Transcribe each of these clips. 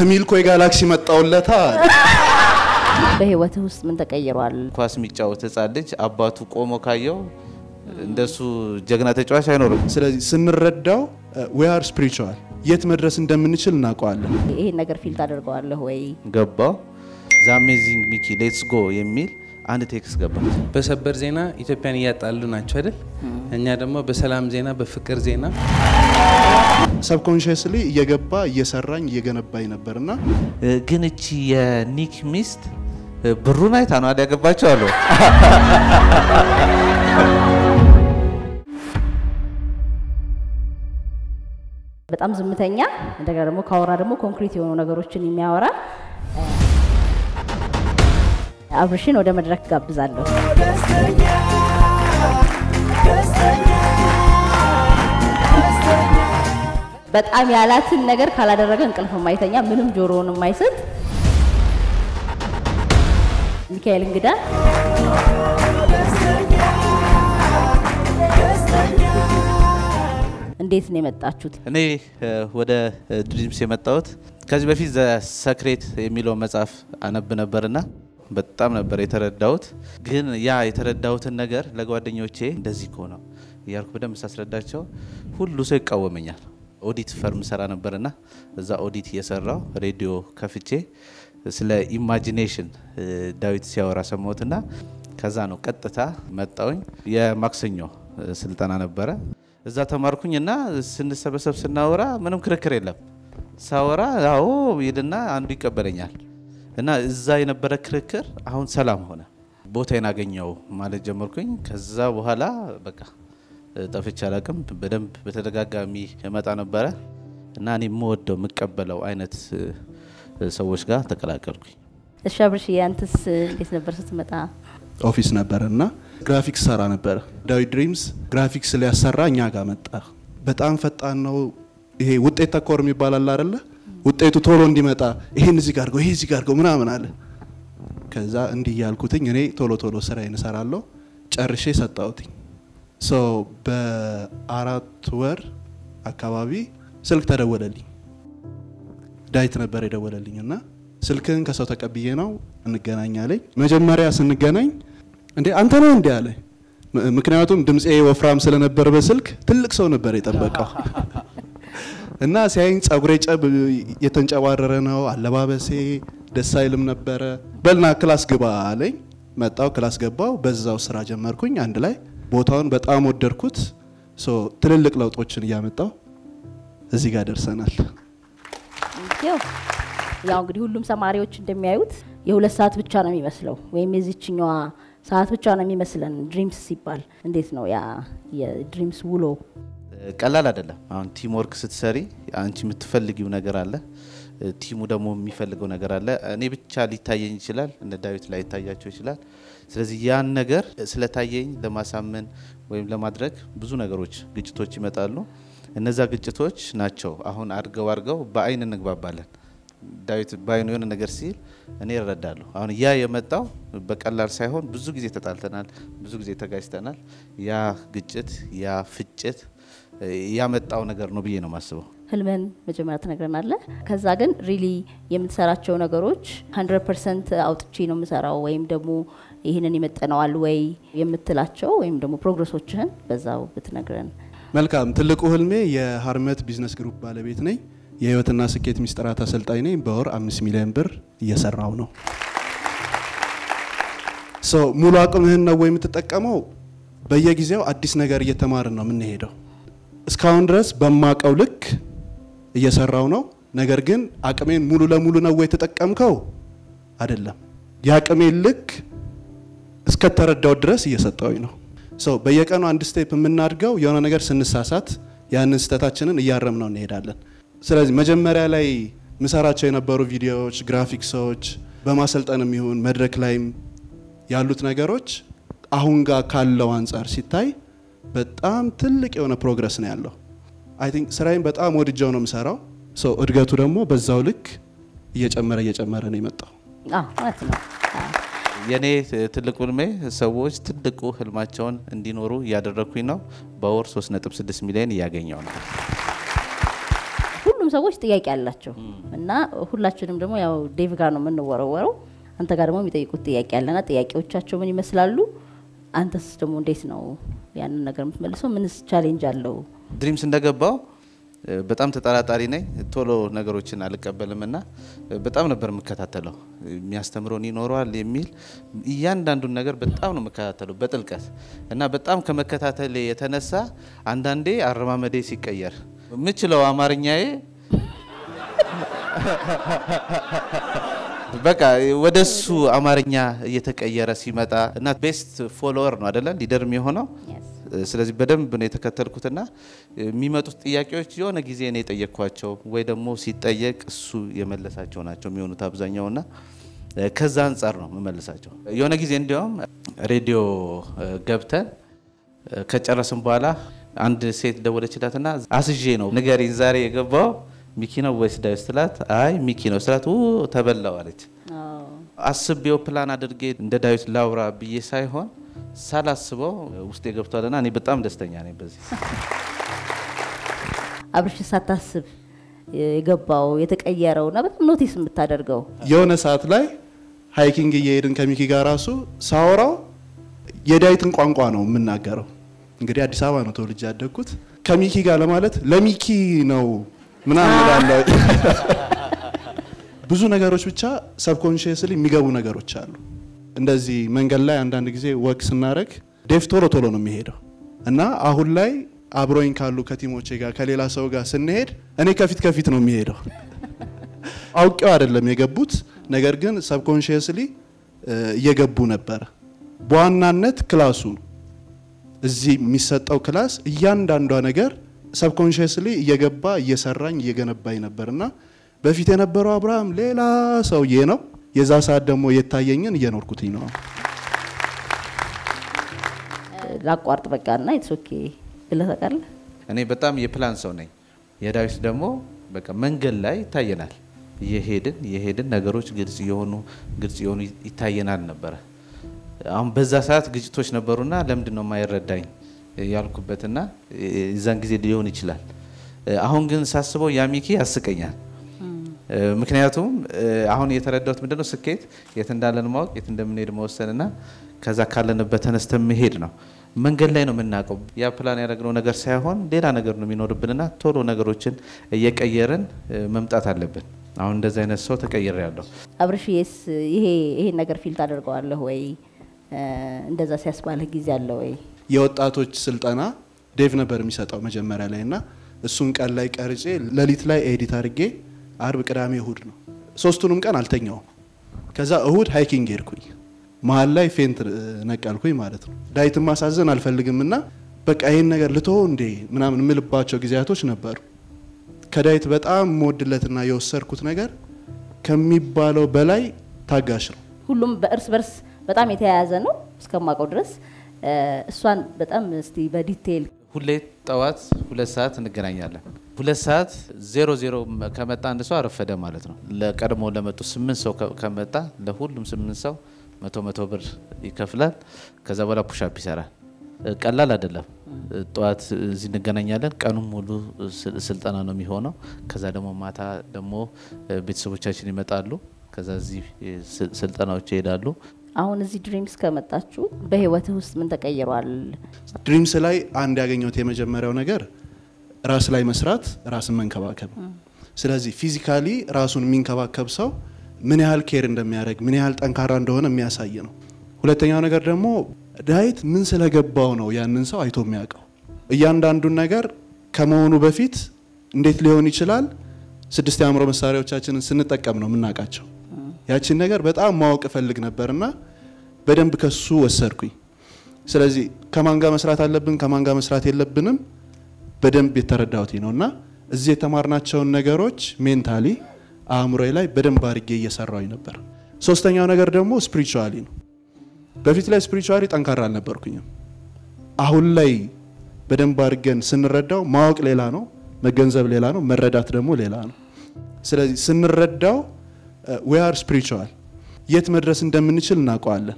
Kamilko galaxy we are spiritual. Yet madras እንደምንችል እናውቀዋለን ይሄን ነገር ፊልት አደርገዋለሁ ወይ ገባ ዛሜዚንግ ሚኪ ሌትስ ጎ የሚል አንድ ቴክስ ገባ በሰበር ዜና ኢትዮጵያን ያጣሉ ናቸው አይደል እኛ ደግሞ በሰላም ዜና በፍቅር ዜና ሰብኮንሺየስሊ እየገባ እየሰራኝ እየገነባኝ ነበርና ግን እቺ የኒክ ሚስት ብሩን አይታ ነው አደገባቸው አሉ በጣም ዝምተኛ እንደገና ደግሞ ካወራ ደግሞ ኮንክሪት የሆኑ ነገሮችን የሚያወራ አብርሽን ወደ መድረክ ጋብዛለሁ በጣም ያላትን ነገር ካላደረገ እንቅልፍ ማይተኛ ምንም ጆሮውን ማይሰጥ ሚካኤል እንግዳ እንዴት ነው መጣችሁት? እኔ ወደ ድሪምስ የመጣሁት ከዚህ በፊት ሰክሬት የሚለው መጽሐፍ አነብ ነበርና በጣም ነበር የተረዳሁት ግን ያ የተረዳሁትን ነገር ለጓደኞቼ እንደዚህ ቆኖ ያልኩ በደም ሳስረዳቸው ሁሉ ሰው ይቃወመኛል ኦዲት ፈርም ሰራ ነበርና እዛ ኦዲት እየሰራው ሬዲዮ ከፍቼ ስለ ኢማጂኔሽን ዳዊት ሲያወራ ሰማሁትና ከዛ ነው ቀጥታ መጣሁኝ የማክሰኞ ስልጣና ነበረ እዛ ተማርኩኝና ስንሰበሰብ ስናወራ ምንም ክርክር የለም ሳወራ አዎ ይድና አንዱ ይቀበለኛል እና እዛ የነበረ ክርክር አሁን ሰላም ሆነ ቦታዬን አገኘው ማለት ጀመርኩኝ ከዛ በኋላ በቃ ተፈቻላቀም በደንብ በተደጋጋሚ መጣ ነበረ እና እኔ ሞወደው መቀበለው አይነት ሰዎች ጋር ተቀላቀልኩኝ እሺ አብርሽ ያንተስ እንዴት ነበር ስትመጣ ኦፊስ ነበርና ግራፊክስ ሰራ ነበር ዳዊት ድሪምስ ግራፊክስ ሊያሰራኛ ጋር መጣ በጣም ፈጣን ነው ይሄ ውጤት ተኮር የሚባላል አይደለ ውጤቱ ቶሎ እንዲመጣ ይሄን እዚህ ጋር አድርገው ይሄ እዚህ ጋር አድርገው ምናምን አለ ከዛ እንዲያልኩትኝ እኔ ቶሎ ስራዬን ሰራለሁ ጨርሼ ሰጣውትኝ ሶ በአራት ወር አካባቢ ስልክ ተደወለልኝ ዳዊት ነበር የደወለልኝና ስልክን ከሰው ተቀብዬ ነው እንገናኛለኝ መጀመሪያ ስንገናኝ እንዴ አንተ ነው እንዴ አለ ምክንያቱም ድምጼ ወፍራም ስለነበር በስልክ ትልቅ ሰው ነበር የተጠበቀው እና ሲያይን ጸጉሬ ጨብ የተንጨባረረ ነው አለባበሴ ደሳይልም ነበር በልና ክላስ ገባ አለኝ መጣው ክላስ ገባው በዛው ስራ ጀመርኩኝ አንድ ላይ ቦታውን በጣም ወደድኩት ሶ ትልልቅ ለውጦችን ያመጣው እዚህ ጋር ደርሰናል ያው እንግዲህ ሁሉም ሰማሪዎች እንደሚያዩት የሁለት ሰዓት ብቻ ነው የሚመስለው ወይም እዚህኛዋ ሰዓት ብቻ ነው የሚመስለን ድሪምስ ሲባል እንዴት ነው ያ የድሪምስ ውሎ ቀላል አይደለም አሁን ቲም ወርክ ስትሰሪ አንቺ የምትፈልጊው ነገር አለ ቲሙ ደግሞ የሚፈልገው ነገር አለ እኔ ብቻ ሊታየኝ ይችላል እንደ ዳዊት ላይ ታያቸው ይችላል ስለዚህ ያን ነገር ስለታየኝ ለማሳመን ወይም ለማድረግ ብዙ ነገሮች ግጭቶች ይመጣሉ እነዛ ግጭቶች ናቸው አሁን አድርገው በአይን እንግባባለን ዳዊት ባይኖን ነገር ሲል እኔ እረዳለሁ አሁን ያ የመጣው በቀላል ሳይሆን ብዙ ጊዜ ተጣልተናል ብዙ ጊዜ ተጋጭተናል ያ ግጭት ያ ፍጭት ያመጣው ነገር ነው ብዬ ነው ማስበው ህልመን መጀመሪያ ተነግረናል ከዛ ግን ሪሊ የምትሰራቸው ነገሮች 100% አውጥቼ ነው የምሰራው ወይም ደግሞ ይሄንን ይመጣናል ወይ የምትላቸው ወይም ደግሞ ፕሮግረሶችን በዛው ብትነግረን መልካም ትልቁ ህልሜ የሃርመት ቢዝነስ ግሩፕ ባለቤት ነኝ የህይወትና ስኬት ሚስጥራት አሰልጣኝ ነኝ በወር 5 ሚሊዮን ብር እየሰራው ነው ሶ ሙሉ አቅምህን ነው የምትጠቀመው በየጊዜው አዲስ ነገር እየተማርን ነው ምን ሄደው እስካሁን ድረስ በማቀው ልክ እየሰራው ነው ነገር ግን አቅሜን ሙሉ ለሙሉ ነው የተጠቀምከው አይደለም ያቅሜን ልክ እስከተረዳው ድረስ እየሰጣው ነው ሶ በየቀኑ አንድ ስቴፕ የምናድገው የሆነ ነገር ስንሳሳት ያንን ስህተታችንን እያረምነው እንሄዳለን ስለዚህ መጀመሪያ ላይ መሰራቸው የነበሩ ቪዲዮዎች ግራፊክሶች በማሰልጠንም ይሁን መድረክ ላይም ያሉት ነገሮች አሁን ጋር ካለው አንፃር ሲታይ በጣም ትልቅ የሆነ ፕሮግረስ ነው ያለው አይ ቲንክ ስራዬን በጣም ወድጄው ነው መሰራው ሶ እድገቱ ደግሞ በዛው ልክ እየጨመረ ነው የመጣው ማለት ነው የኔ ትልቁ ህልሜ ሰዎች ትልቁ ህልማቸውን እንዲኖሩ ያደረኩኝ ነው በወር 3.6 ሚሊዮን ያገኘው ነው ሰዎች ጥያቄ አላቸው እና ሁላችንም ደግሞ ያው ዴቭ ጋር ነው የምንወራወረው አንተ ጋር ደግሞ የሚጠይቁት ጥያቄ አለና ጥያቄዎቻቸው ምን ይመስላሉ አንተስ ደግሞ እንዴት ነው ያንን ነገር የምትመልሰው ምንስ ቻሌንጅ አለው ድሪምስ እንደገባው በጣም ተጣራጣሪ ነኝ ቶሎ ነገሮችን አልቀበልምና በጣም ነበር መከታተለው የሚያስተምሩን ይኖራል የሚል ይያንዳንዱን ነገር በጣም ነው መከታተለው በጥልቀት እና በጣም ከመከታተል የተነሳ አንዳንዴ አረማመዴ ሲቀየር ምችለው አማርኛዬ በቃ ወደሱ አማርኛ እየተቀየረ ሲመጣ እና ቤስት ፎሎወር ነው አይደል ሊደር የሚሆነው ስለዚህ በደንብ ነው የተከተልኩትና የሚመጡት ጥያቄዎች የሆነ ጊዜ እኔ ጠየቅኳቸው ወይ ደግሞ ሲጠየቅ እሱ የመለሳቸው ናቸው የሚሆኑት አብዛኛውና ከዛ አንፃር ነው መመለሳቸው የሆነ ጊዜ እንደውም ሬዲዮ ገብተን ከጨረስን በኋላ አንድ ሴት ደወለችላትና አስጄ ነው ንገሪ ዛሬ የገባው ሚኪ ነው ወይስ ዳዊት አይ ሚኪ ነው ስላት ተበላው አለች አስቤው ፕላን አድርጌ እንደ ዳዊት ላውራ ብዬ ሳይሆን ሳላስበው ውስጥ የገብቷልና እኔ በጣም ደስተኛ ነኝ በዚህ አብርሽ ሳታስብ የገባው የተቀየረውና በጣም ኖቲስ የምታደርገው የሆነ ሰዓት ላይ ሃይኪንግ እየሄድን ከሚኪ ጋር ራሱ ሳውራው የዳዊትን ቋንቋ ነው የምናገረው እንግዲህ አዲስ አበባ ነው ተወልጄ ያደኩት ከሚኪ ጋር ለማለት ለሚኪ ነው ምናምናለሁ ብዙ ነገሮች ብቻ ሰብኮንሺየስሊ የሚገቡ ነገሮች አሉ እንደዚህ መንገድ ላይ አንድ ጊዜ ወክስ እናረክ ዴቭ ቶሎ ነው የሚሄደው እና አሁን ላይ አብሮይን ካሉ ከቲሞቼ ጋር ከሌላ ሰው ጋር ስንሄድ እኔ ከፊት ነው የሚሄደው አውቀው አይደለም የገቡት ነገር ግን ሰብኮንሺየስሊ እየገቡ ነበር በዋናነት ክላሱ እዚህ የሚሰጣው ክላስ እያንዳንዱ ነገር ሰብኮንሺየስሊ እየገባ እየሰራኝ እየገነባኝ ነበርና በፊት የነበረው አብርሃም ሌላ ሰውዬ ነው የዛ ሰዓት ደግሞ የታየኝን እየኖርኩትኝ ነው ላቋርጥ በቃና ኢትስ ኦኬ ብለታቀል እኔ በጣም የፕላን ሰው ነኝ የዳዊት ደግሞ በቃ መንገድ ላይ ታየናል የሄድን ነገሮች ግልጽ የሆኑ ይታየናል ነበር አሁን በዛ ሰዓት ግጭቶች ነበርና ለምን ነው ማይረዳኝ ያልኩበትና እዛን ጊዜ ሊሆን ይችላል አሁን ግን ሳስበው ያሚኪ ያስቀኛል ምክንያቱም አሁን የተረዳሁት ምንድነው ስኬት የት እንዳለን ማወቅ የት እንደምንሄድ መወሰንና ከዛ ካለንበት ተነስተን መሄድ ነው መንገድ ላይ ነው የምናቀው ያ ፕላን ያደረግነው ነገር ሳይሆን ሌላ ነገር ነው የሚኖርብንና ቶሎ ነገሮችን እየቀየረን መምጣት አለብን አሁን እንደዛ አይነት ሰው ተቀየረ ያለው አብርሽዬስ ይሄ ነገር ፊል ታደርጋለህ ወይ እንደዛ ሲያስባለ ጊዜ አለ ወይ የወጣቶች ስልጣና ዴቭ ነበር የሚሰጣው መጀመሪያ ላይና እሱን ቀን ላይ ቀርጬ ለሊት ላይ ኤዲት አድርጌ አርብ ቅዳሜ እሁድ ነው ሶስቱንም ቀን አልተኛው ከዛ እሁድ ሃይኪንግ ሄድኩኝ መሃል ላይ ፌንት ነቀልኩኝ ማለት ነው ዳይትም ማሳዘን አልፈልግምና በቃ ይሄን ነገር ልተው እንዴ ምናምን ምልባቸው ግዚያቶች ነበር ከዳይት በጣም ሞድለትና የወሰርኩት ነገር ከሚባለው በላይ ታጋሽ ነው ሁሉም በእርስ በጣም የተያያዘ ነው እስከማቀው ድረስ እሷን በጣም እስቲ በዲቴል ሁሌ ጣዋት 2 ሰዓት እንገናኛለን 2 ሰዓት 00 ከመጣ አንድ ሰው አረፈደ ማለት ነው ለቀድሞ ለመጡ 8 ሰው ከመጣ ለሁሉም 8 ሰው 100 ብር ይከፍላል ከዛ በኋላ ፑሽ አፕ ይሰራል ቀላል አይደለም ጣዋት እዚ እንገናኛለን ቀኑን ሙሉ ስልጣና ነው የሚሆነው ከዛ ደግሞ ማታ ደግሞ ቤተሰቦቻችን ይመጣሉ ከዛ እዚ ስልጣናዎች ይሄዳሉ አሁን እዚ ድሪምስ ከመጣችሁ በህይወትህ ውስጥ ምን ተቀየሯል ድሪምስ ላይ አንድ ያገኘሁት የመጀመሪያው ነገር ራስ ላይ መስራት ራስን መንከባከብ ስለዚህ ፊዚካሊ ራሱን ሚንከባከብ ሰው ምን ያህል ኬር እንደሚያደርግ ምን ያህል ጠንካራ እንደሆነ የሚያሳይ ነው ሁለተኛው ነገር ደግሞ ዳይት ምን ስለገባው ነው ያንን ሰው አይቶ የሚያቀው እያንዳንዱን ነገር ከመሆኑ በፊት እንዴት ሊሆን ይችላል 6 ያምሮ መሳሪያዎቻችንን ስንጠቀም ነው ምናቃቸው ያቺን ነገር በጣም ማወቅ ፈልግ ነበርና በደንብ ከሱ ወሰርኩኝ ስለዚህ ከማንጋ መስራት አለብን ከማንጋ መስራት የለብንም በደንብ የተረዳሁት ነውና እዚህ የተማርናቸው ነገሮች ሜንታሊ አእምሮዬ ላይ በደንብ አርጌ እየሰራሁኝ ነበር ሶስተኛው ነገር ደግሞ ስፒሪቹዋሊ ነው በፊት ላይ ስፒሪቹዋሊ ጠንካራ አልነበርኩኝም አሁን ላይ በደንብ አርገን ስንረዳው ማወቅ ሌላ ነው መገንዘብ ሌላ ነው መረዳት ደግሞ ሌላ ነው ስለዚህ ስንረዳው we are spiritual yet መድረስ እንደምንችል እናቀዋለን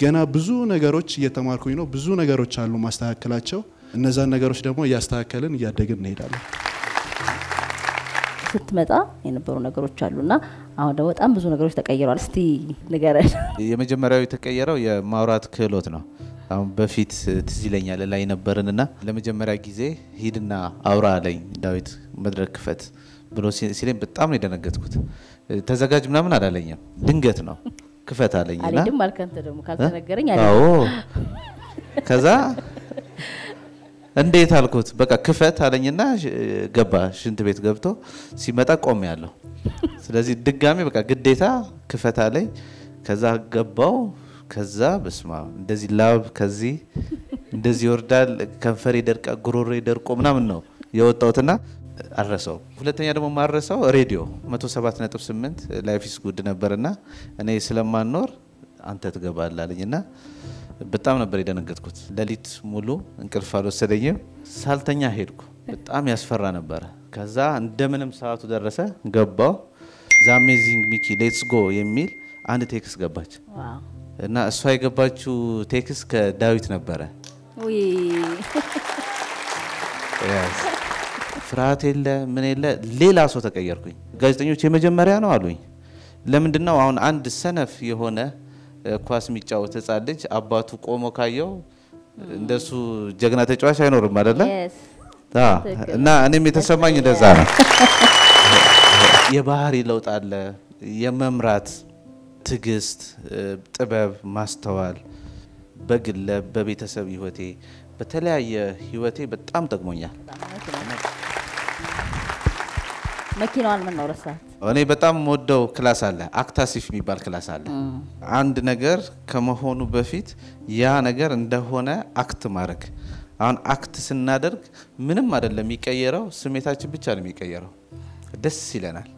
ገና ብዙ ነገሮች እየተማርኩኝ ነው ብዙ ነገሮች አሉ ማስተካከላቸው እነዛን ነገሮች ደግሞ ያስተካከልን ያደግን እንሄዳለን ስትመጣ የነበሩ ነገሮች አሉና አሁን ደግሞ በጣም ብዙ ነገሮች ተቀየረዋል እስቲ ንገረኝ የመጀመሪያው የተቀየረው የማውራት ክህሎት ነው አሁን በፊት ትዝ ይለኛል ላይ ነበርንና ለመጀመሪያ ጊዜ ሂድና አውራ አለኝ ዳዊት መድረክ ፈት ብሎ ሲለኝ በጣም ነው የደነገጥኩት ተዘጋጅ ምናምን አላለኝም ድንገት ነው ክፈት አለኝና አይደለም ማልከንተ ደግሞ ካልተነገረኝ አይደለም ከዛ እንዴት አልኩት በቃ ክፈት አለኝና ገባ ሽንት ቤት ገብቶ ሲመጣ ቆም ያለው ስለዚህ ድጋሚ በቃ ግዴታ ክፈት አለኝ ከዛ ገባው ከዛ በስማ እንደዚህ ላብ ከዚህ እንደዚህ ወርዳል ከንፈሬ ደርቃ ጉሮሮዬ ደርቆ ምናምን ነው የወጣውትና አረሰው ሁለተኛ ደግሞ ማረሰው ሬዲዮ 107.8 ላይፍ ኢዝ ጉድ ነበርና እኔ ስለማኖር አንተ ተገባላለኝና በጣም ነበር የደነገጥኩት ለሊት ሙሉ እንቅልፍ አልወሰደኝ ሳልተኛ ሄድኩ በጣም ያስፈራ ነበር ከዛ እንደምንም ሰዓቱ ደረሰ ገባው ዛሜዚንግ ሚኪ ሌትስ ጎ የሚል አንድ ቴክስ ገባች እና እሷ የገባችው ቴክስ ከዳዊት ነበር ወይ ያስ ፍርሃት የለ ምን የለ ሌላ ሰው ተቀየርኩኝ ጋዜጠኞች የመጀመሪያ ነው አሉኝ ለምንድነው አሁን አንድ ሰነፍ የሆነ ኳስ ሚጫው ተጻልጅ አባቱ ቆሞ ካየው እንደሱ ጀግና ተጫዋች አይኖርም አይደለ? yes እና እኔም የተሰማኝ እንደዛ ነው የባህሪ ለውጥ አለ የመምራት ትግስት ጥበብ ማስተዋል በግለ በቤተሰብ ህይወቴ በተለያየ ህይወቴ በጣም ተግሞኛል መኪናዋን ምን ነው ረሳት እኔ በጣም ወደው ክላስ አለ አክታሲፍ የሚባል ክላስ አለ አንድ ነገር ከመሆኑ በፊት ያ ነገር እንደሆነ አክት ማድረግ አሁን አክት ስናደርግ ምንም አይደለም የሚቀየረው ስሜታችን ብቻ ነው የሚቀየረው ደስ ይለናል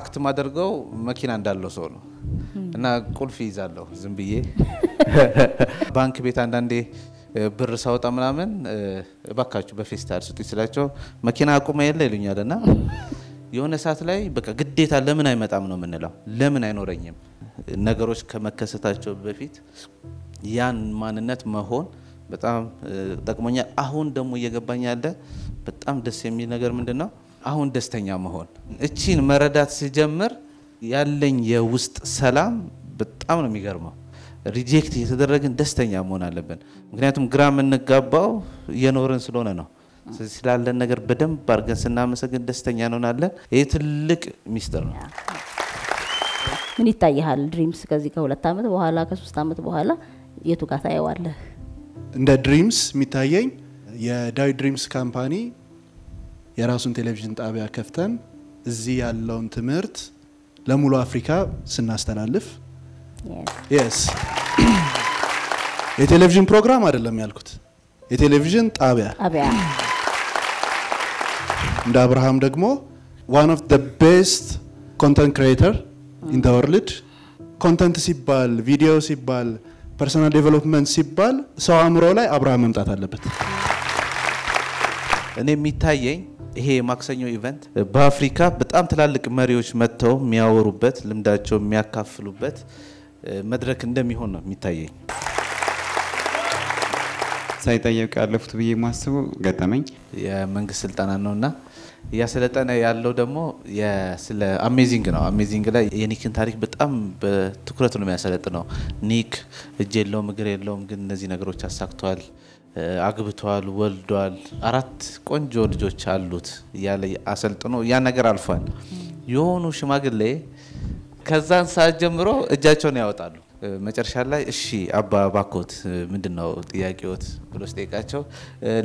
አክት ማድረገው መኪና እንዳለው ሰው ነው እና ቁልፍ ይዛለው ዝም ብዬ ባንክ ቤት አንዳንዴ ብር ሳውጣ ምናምን እባካችሁ በፌስታል ስጡት ይችላልቸው መኪና አቁማ የለ ይሉኛልና የሆነ ሰዓት ላይ በቃ ግዴታ ለምን አይመጣም ነው ምንለው ለምን አይኖርኝም ነገሮች ከመከሰታቸው በፊት ያን ማንነት መሆን በጣም ተቀመኛ አሁን ደሞ እየገባኝ ያለ በጣም ደስ የሚል ነገር ምንድነው አሁን ደስተኛ መሆን እቺን መረዳት ሲጀምር ያለኝ የውስጥ ሰላም በጣም ነው የሚገርመው ሪጀክት የተደረገን ደስተኛ መሆን አለብን ምክንያቱም ግራም እንጋባው የኖርን ስለሆነ ነው ስላለን ነገር በደንብ አርገን ስናመሰግን ደስተኛ እንሆናለን ይሄ ትልቅ ሚስጥር ነው ምን ይታያል ድሪምስ ከዚህ ከሁለት አመት በኋላ ከሶስት አመት በኋላ የቱ ጋር ታየዋለ እንደ ድሪምስ የሚታየኝ የዳዊት ድሪምስ ካምፓኒ የራሱን ቴሌቪዥን ጣቢያ ከፍተን እዚህ ያለውን ትምህርት ለሙሉ አፍሪካ ስናስተላልፍ yes የቴሌቪዥን ፕሮግራም አይደለም ያልኩት የቴሌቪዥን ጣቢያ እንደ አብርሃም ደግሞ one of the best content creator in the world content ሲባል ቪዲዮ ሲባል ፐርሰናል ዴቨሎፕመንት ሲባል ሰው አምሮ ላይ አብርሃም መምጣት አለበት እኔ የሚታየኝ ይሄ ማክሰኞ ኢቨንት በአፍሪካ በጣም ትላልቅ መሪዎች መጥተው የሚያወሩበት ልምዳቸው የሚያካፍሉበት መድረክ እንደሚሆን ነው የሚታየኝ ሳይታየው ያለፉት ብዬ ማስቡ ገጠመኝ የመንግስት ስልጣና ነውና ያሰለጠነ ያለው ደግሞ ስለ አሜዚንግ ነው አሜዚንግ ላይ የኒክን ታሪክ በጣም በትኩረት ነው የሚያሰለጥነው ኒክ እጄለው ምግር የለውም ግን እነዚህ ነገሮች አሳክቷል አግብቷል ወልዷል አራት ቆንጆ ልጆች አሉት ያለ አሰልጥኖ ያ ነገር አልፏል የሆኑ ሽማግሌ ከዛን ሰዓት ጀምሮ እጃቸውን ያወጣሉ መጨረሻ ላይ እሺ አባ ባኮት ምንድነው ጥያቄዎት ብሎ ስጠይቃቸው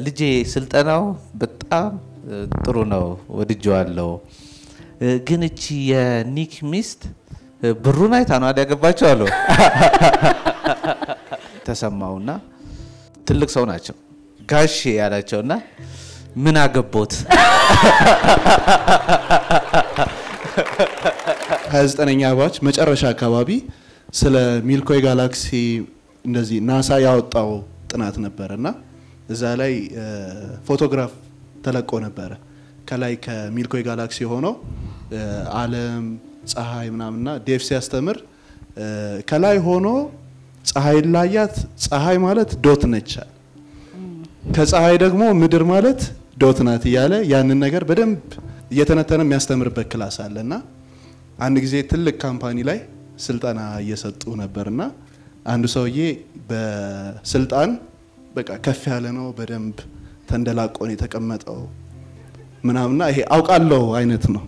ልጄ ስልጣናው በጣም ጥሩ ነው ወድጄዋለሁ ግን እቺ የኒክ ሚስት ብሩን አይታ ነው ያገባቸው አለው ተሰማውና ትልቅ ሰው ናቸው ጋሼ ያላቸውና ምን አገቦት 29ኛ ባች መጨረሻ አካባቢ ስለ ሚልኮይ ጋላክሲ እንደዚህ ናሳ ያወጣው ጥናት ነበርና እዛ ላይ ፎቶግራፍ ተለቆ ነበር ከላይ ከሚልኮይ ጋላክሲ ሆኖ ዓለም ፀሐይ ምናምንና ዴፍ ሲያስተምር ከላይ ሆኖ ፀሐይ ላያት ፀሐይ ማለት ዶት ነች ከፀሐይ ደግሞ ምድር ማለት ዶት ናት ይያለ ያንን ነገር በደንብ እየተነተነ የሚያስተምርበት ክላስ አለና አንድ ጊዜ ትልቅ ካምፓኒ ላይ ስልጣና እየሰጡ ነበርና አንዱ ሰውዬ በስልጣን በቃ ከፍ ያለ ነው በደንብ ተንደላቆ ነው ተቀመጠው ምናምና ይሄ አውቃለሁ አይነት ነው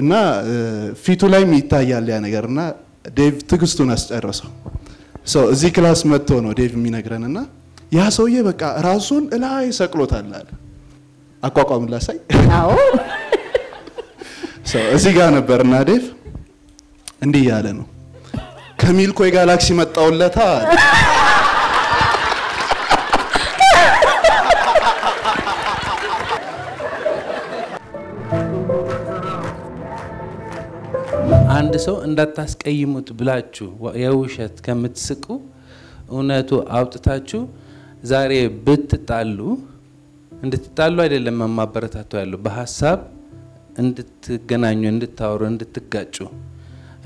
እና ፊቱ ላይ የሚታያል ያ ነገርና ዴቭ ትግስቱን አስጨረሰው so እዚህ ክላስ መጥቶ ነው ዴቭ የሚነግረንና ያ ሰውዬ በቃ ራሱን ላይ ሰቅሎታል አለ አቋቋም ላሳይ አዎ so እዚህ ጋር ነበርና ዴቭ እንዴ ያለ ነው ከሚልኮ የጋላክሲ መጣውለታ አንድ ሰው እንዳታስቀይሙት ብላችሁ የውሸት ከምትስቁ እነቱ አውጥታችሁ ዛሬ ብትጣሉ እንድትጣሉ አይደለም ማማበረታቱ ያለው በሐሳብ እንድትገናኙ እንድታወሩ እንድትጋጩ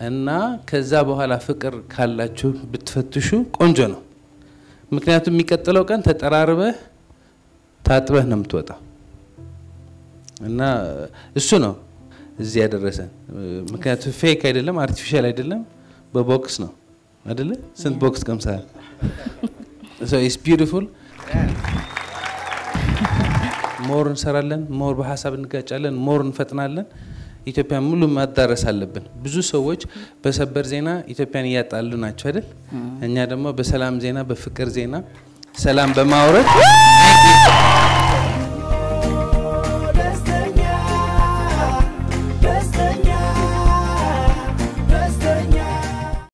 እና ከዛ በኋላ ፍቅር ካላችሁ ብትፈትሹ ቆንጆ ነው ምክንያቱም የሚከተለው ቀን ተጠራርበህ ታጥበህ ነው የምትወጣው እና እሱ ነው እዚህ ያደረሰን ምክንያቱም ፌክ አይደለም አርቲፊሻል አይደለም በቦክስ ነው አይደለ ስንት ቦክስ ከምሳል so it's beautiful more እንሰራለን more በሐሳብ እንጋጫለን more እንፈጥናለን ኢትዮጵያ ሙሉ ማዳረስ አለብን ብዙ ሰዎች በሰበር ዜና ኢትዮጵያን ያጣሉ ናቸው አይደል እኛ ደግሞ በሰላም ዜና በፍቅር ዜና ሰላም በማውረድ